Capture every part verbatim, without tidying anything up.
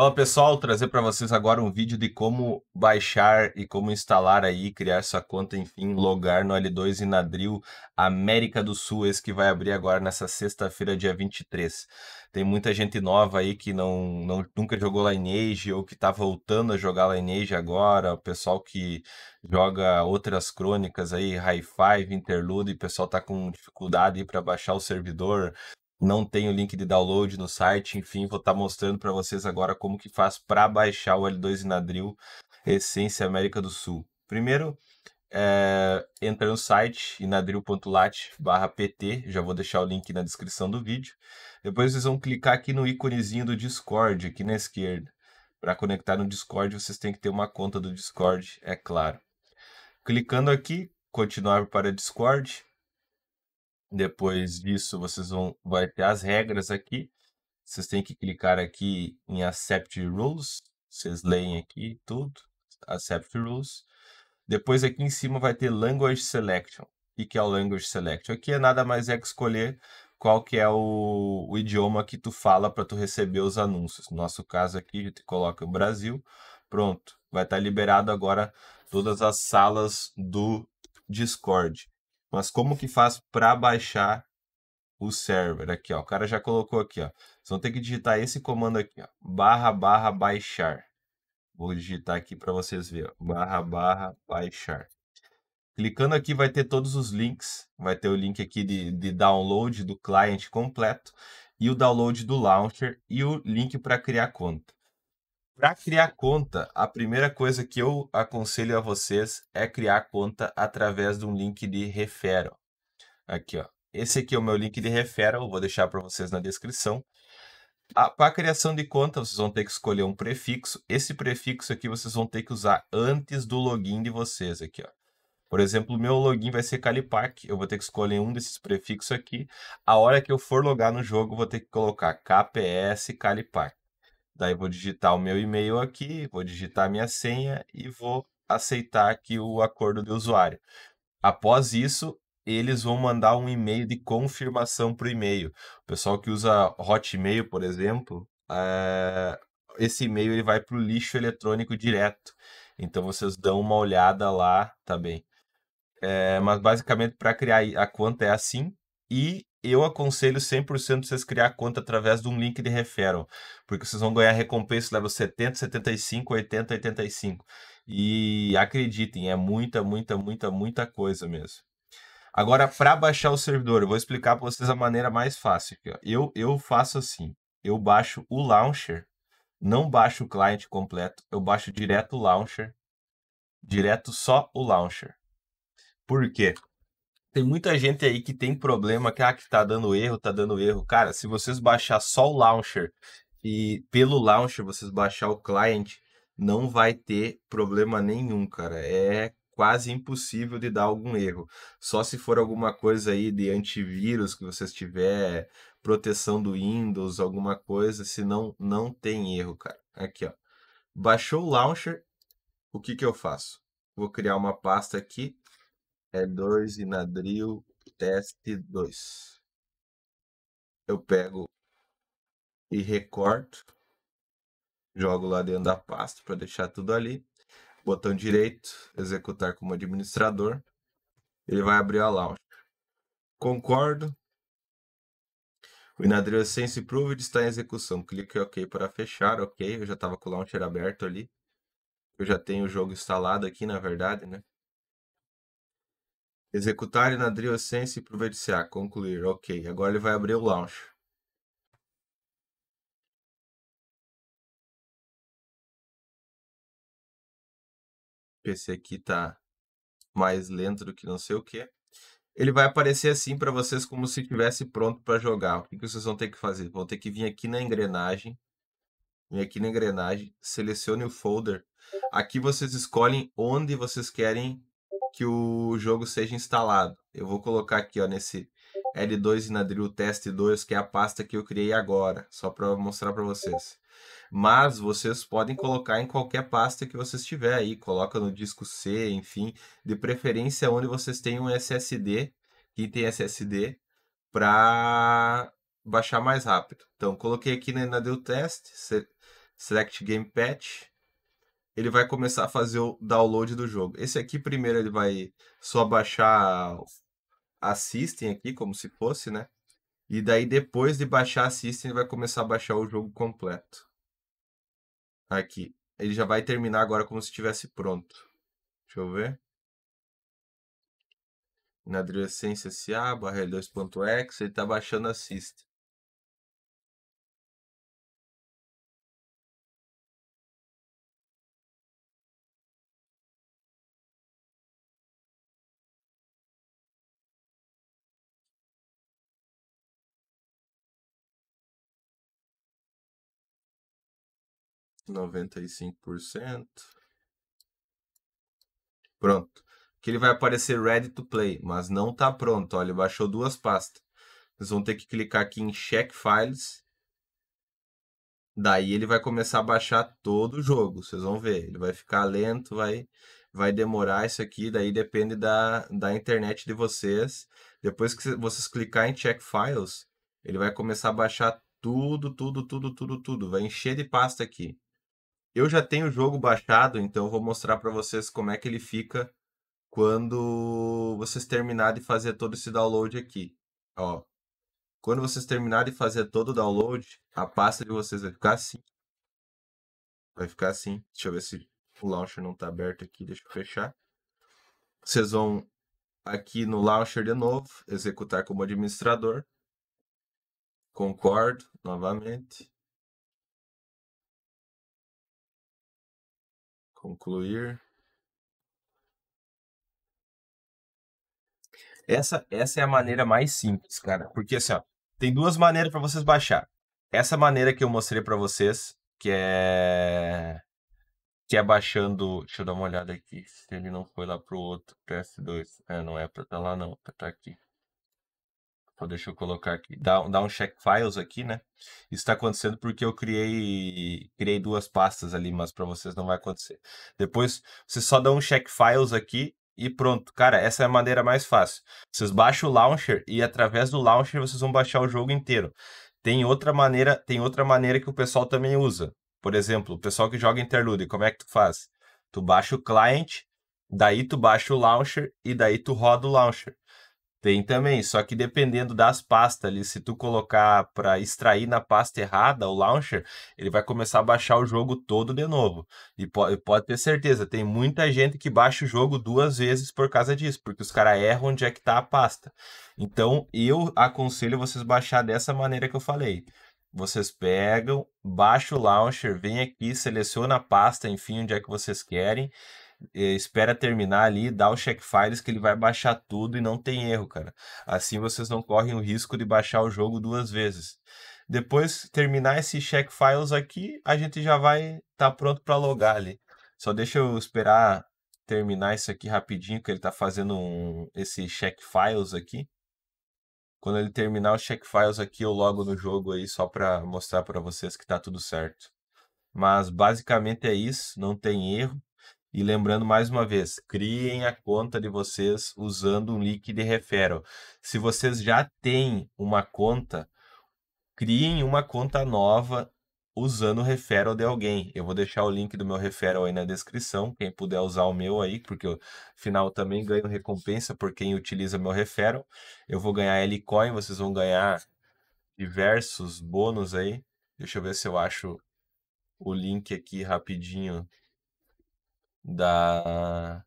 Fala pessoal, trazer para vocês agora um vídeo de como baixar e como instalar aí, criar sua conta, enfim, logar no L dois Innadril América do Sul, esse que vai abrir agora nessa sexta-feira, dia vinte e três. Tem muita gente nova aí que não, não, nunca jogou Lineage ou que está voltando a jogar Lineage agora, o pessoal que joga outras crônicas aí, Hi cinco, Interlude, o pessoal está com dificuldade para baixar o servidor. Não tem o link de download no site, enfim, vou estar mostrando para vocês agora como que faz para baixar o L dois Innadril Essência América do Sul. Primeiro, é, entra no site innadril ponto lat barra P T, já vou deixar o link na descrição do vídeo. Depois vocês vão clicar aqui no íconezinho do Discord, aqui na esquerda. Para conectar no Discord, vocês têm que ter uma conta do Discord, é claro. Clicando aqui, continuar para Discord. Depois disso, vocês vão vai ter as regras aqui. Vocês têm que clicar aqui em Accept Rules. Vocês leem aqui tudo. Accept Rules. Depois aqui em cima vai ter Language Selection. O que é o Language Selection? Aqui é nada mais é que escolher qual que é o, o idioma que tu fala para tu receber os anúncios. No nosso caso aqui, a gente coloca o Brasil. Pronto. Vai estar liberado agora todas as salas do Discord. Mas como que faz para baixar o server? Aqui, ó. O cara já colocou aqui, ó. Vocês vão ter que digitar esse comando aqui, ó. Barra, barra, baixar. Vou digitar aqui para vocês verem, ó. Barra, barra, baixar. Clicando aqui vai ter todos os links. Vai ter o link aqui de, de download do client completo. E o download do launcher. E o link para criar conta. Para criar conta, a primeira coisa que eu aconselho a vocês é criar conta através de um link de referral. Aqui, ó. Esse aqui é o meu link de referral, vou deixar para vocês na descrição. Para a criação de conta, vocês vão ter que escolher um prefixo. Esse prefixo aqui vocês vão ter que usar antes do login de vocês. Aqui, ó. Por exemplo, o meu login vai ser CaLyPaC. Eu vou ter que escolher um desses prefixos aqui. A hora que eu for logar no jogo, eu vou ter que colocar K P S CaLyPaC. Daí vou digitar o meu e-mail aqui, vou digitar a minha senha e vou aceitar aqui o acordo de usuário. Após isso, eles vão mandar um e-mail de confirmação para o e-mail. O pessoal que usa Hotmail, por exemplo, é... esse e-mail ele vai para o lixo eletrônico direto. Então vocês dão uma olhada lá, tá bem? É... Mas basicamente para criar a conta é assim e... Eu aconselho cem por cento vocês criar a conta através de um link de referral, porque vocês vão ganhar recompensa level setenta, setenta e cinco, oitenta, oitenta e cinco. E acreditem, é muita, muita, muita, muita coisa mesmo. Agora, para baixar o servidor, eu vou explicar para vocês a maneira mais fácil. Aqui, ó. Eu, eu faço assim, eu baixo o launcher, não baixo o client completo, eu baixo direto o launcher, direto só o launcher. Por quê? Tem muita gente aí que tem problema que, ah, que tá dando erro, tá dando erro. Cara, se vocês baixar só o launcher e pelo launcher vocês baixar o client, não vai ter problema nenhum, cara. É quase impossível de dar algum erro. Só se for alguma coisa aí de antivírus que vocês tiver, proteção do Windows, alguma coisa, senão não tem erro, cara. Aqui, ó. Baixou o launcher, o que que eu faço? Vou criar uma pasta aqui. L dois Innadril teste dois. Eu pego e recorto. Jogo lá dentro da pasta para deixar tudo ali. Botão direito, executar como administrador. Ele vai abrir a launcher. Concordo. O Innadril Essence Proved está em execução. Clique em OK para fechar. OK, eu já estava com o launcher aberto ali. Eu já tenho o jogo instalado aqui, na verdade, né? Executar Innadril Essence e providenciar. Concluir. Ok. Agora ele vai abrir o launcher. O P C aqui tá mais lento do que não sei o que. Ele vai aparecer assim para vocês como se estivesse pronto para jogar. O que vocês vão ter que fazer? Vão ter que vir aqui na engrenagem. Vem aqui na engrenagem. Selecione o folder. Aqui vocês escolhem onde vocês querem que o jogo seja instalado. Eu vou colocar aqui, ó, nesse L dois Innadril teste dois, que é a pasta que eu criei agora, só para mostrar para vocês. Mas vocês podem colocar em qualquer pasta que vocês tiver aí, coloca no disco C, enfim, de preferência onde vocês tenham um S S D, que tem S S D, para baixar mais rápido. Então, coloquei aqui na Innadril teste, select gamepad, ele vai começar a fazer o download do jogo. Esse aqui primeiro ele vai só baixar a system aqui, como se fosse, né? E daí depois de baixar a system ele vai começar a baixar o jogo completo. Aqui. Ele já vai terminar agora como se estivesse pronto. Deixa eu ver. Innadril Essência S A, barra L dois ponto exe, ele está baixando a system. noventa e cinco por cento. Pronto. Que ele vai aparecer ready to play, mas não está pronto. Olha, ele baixou duas pastas. Vocês vão ter que clicar aqui em check files. Daí ele vai começar a baixar todo o jogo. Vocês vão ver. Ele vai ficar lento, vai, vai demorar isso aqui. Daí depende da, da internet de vocês. Depois que vocês clicar em check files, ele vai começar a baixar tudo, tudo, tudo, tudo, tudo. Vai encher de pasta aqui. Eu já tenho o jogo baixado, então eu vou mostrar para vocês como é que ele fica quando vocês terminarem de fazer todo esse download aqui. Ó, quando vocês terminarem de fazer todo o download, a pasta de vocês vai ficar assim. Vai ficar assim. Deixa eu ver se o launcher não está aberto aqui. Deixa eu fechar. Vocês vão aqui no launcher de novo, executar como administrador. Concordo, novamente. Concluir. Essa, essa é a maneira mais simples, cara. Porque assim, ó, tem duas maneiras para vocês baixar. Essa maneira que eu mostrei para vocês, que é... Que é baixando... Deixa eu dar uma olhada aqui, se ele não foi lá pro outro P S dois. É, não é para estar lá não, para estar aqui. Deixa eu colocar aqui, dá, dá um check files aqui, né? Isso está acontecendo porque eu criei criei duas pastas ali, mas para vocês não vai acontecer. Depois, vocês só dão um check files aqui e pronto. Cara, essa é a maneira mais fácil. Vocês baixam o launcher e através do launcher vocês vão baixar o jogo inteiro. Tem outra maneira, tem outra maneira que o pessoal também usa. Por exemplo, o pessoal que joga Interlude, como é que tu faz? Tu baixa o client, daí tu baixa o launcher e daí tu roda o launcher. Tem também, só que dependendo das pastas ali, se tu colocar para extrair na pasta errada o launcher, ele vai começar a baixar o jogo todo de novo. E pode, pode ter certeza, tem muita gente que baixa o jogo duas vezes por causa disso, porque os caras erram onde é que tá a pasta. Então, eu aconselho vocês baixar dessa maneira que eu falei. Vocês pegam, baixam o launcher, vem aqui, seleciona a pasta, enfim, onde é que vocês querem. Espera terminar ali, dá o check files que ele vai baixar tudo e não tem erro, cara. Assim vocês não correm o risco de baixar o jogo duas vezes. Depois terminar esse check files aqui, a gente já vai tá pronto para logar ali. Só deixa eu esperar terminar isso aqui rapidinho, que ele tá fazendo um, esse check files aqui. Quando ele terminar o check files aqui, eu logo no jogo aí só para mostrar para vocês que tá tudo certo. Mas basicamente é isso, não tem erro. E lembrando mais uma vez, criem a conta de vocês usando um link de referral. Se vocês já têm uma conta, criem uma conta nova usando o referral de alguém. Eu vou deixar o link do meu referral aí na descrição, quem puder usar o meu aí, porque afinal eu também ganho recompensa por quem utiliza meu referral. Eu vou ganhar L-Coin, vocês vão ganhar diversos bônus aí. Deixa eu ver se eu acho o link aqui rapidinho. Da,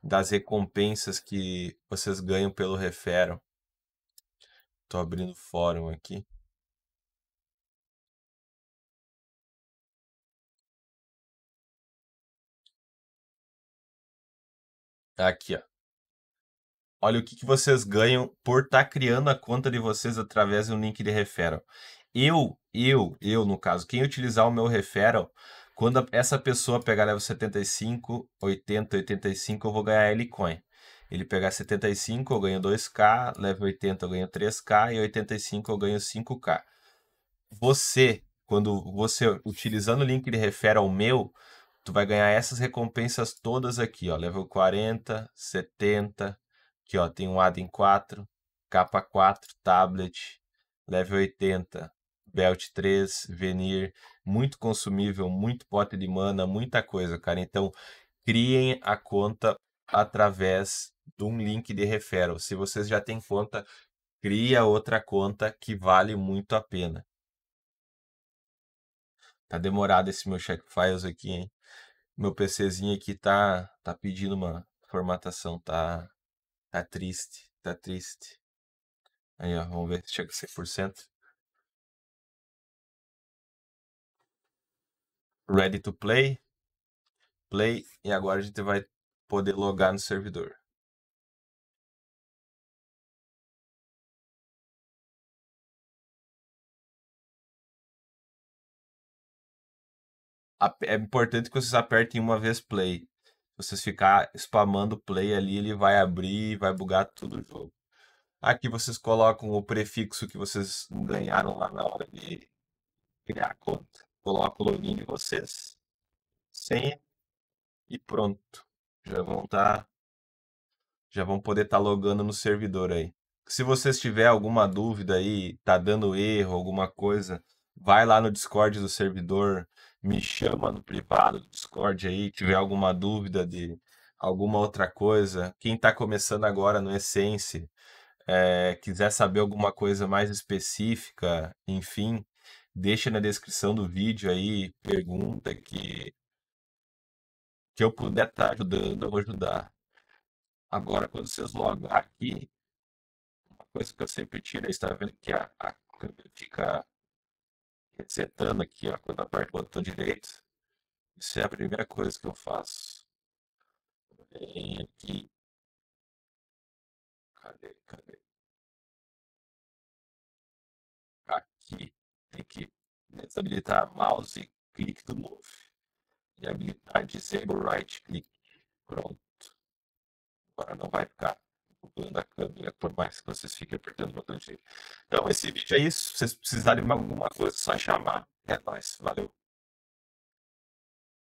das recompensas que vocês ganham pelo referral. Tô abrindo o fórum aqui. Aqui, ó. Olha o que, que vocês ganham por estar tá criando a conta de vocês através do link de referral. Eu, eu, eu no caso, quem utilizar o meu referral, quando essa pessoa pegar level setenta e cinco, oitenta, oitenta e cinco, eu vou ganhar L-Coin. Ele pegar setenta e cinco, eu ganho dois K, level oitenta eu ganho três K e oitenta e cinco eu ganho cinco K. Você, quando você utilizando o link de referral meu, tu vai ganhar essas recompensas todas aqui, ó, level quarenta, setenta, aqui ó, tem um Adem quatro, K quatro, tablet, level oitenta, Belt três, Venir, muito consumível, muito pote de mana, muita coisa, cara. Então, criem a conta através de um link de referral. Se vocês já têm conta, cria outra conta que vale muito a pena. Tá demorado esse meu check files aqui, hein? Meu PCzinho aqui tá, tá pedindo uma formatação, tá, tá triste, tá triste. Aí, ó, vamos ver se chega a cem por cento. Ready to play. Play, e agora a gente vai poder logar no servidor. É importante que vocês apertem uma vez play. Se vocês ficar spamando play ali, ele vai abrir e vai bugar tudo o jogo. Aqui vocês colocam o prefixo que vocês ganharam lá na hora de criar a conta. Coloca o login de vocês, senha e pronto. Já vão tá, já vão poder estar tá logando no servidor aí. Se vocês tiver alguma dúvida aí, tá dando erro, alguma coisa, vai lá no Discord do servidor, me chama no privado do Discord aí, tiver alguma dúvida de alguma outra coisa. Quem está começando agora no Essence, é, quiser saber alguma coisa mais específica, enfim, deixa na descrição do vídeo aí, pergunta que, que eu puder estar tá ajudando, eu vou ajudar. Agora, quando vocês logam aqui, uma coisa que eu sempre tiro, aí você está vendo que a, a câmera fica resetando aqui, ó, quando aperto o botão direito. Isso é a primeira coisa que eu faço. Vem aqui. Cadê? Cadê? Aqui. Tem que desabilitar mouse e clique do move. E habilitar disable right click. Pronto. Agora não vai ficar mudando a câmera, por mais que vocês fiquem apertando o botão direito. Então, esse vídeo é isso. Se vocês precisarem de alguma coisa, é só chamar. É nóis. Valeu.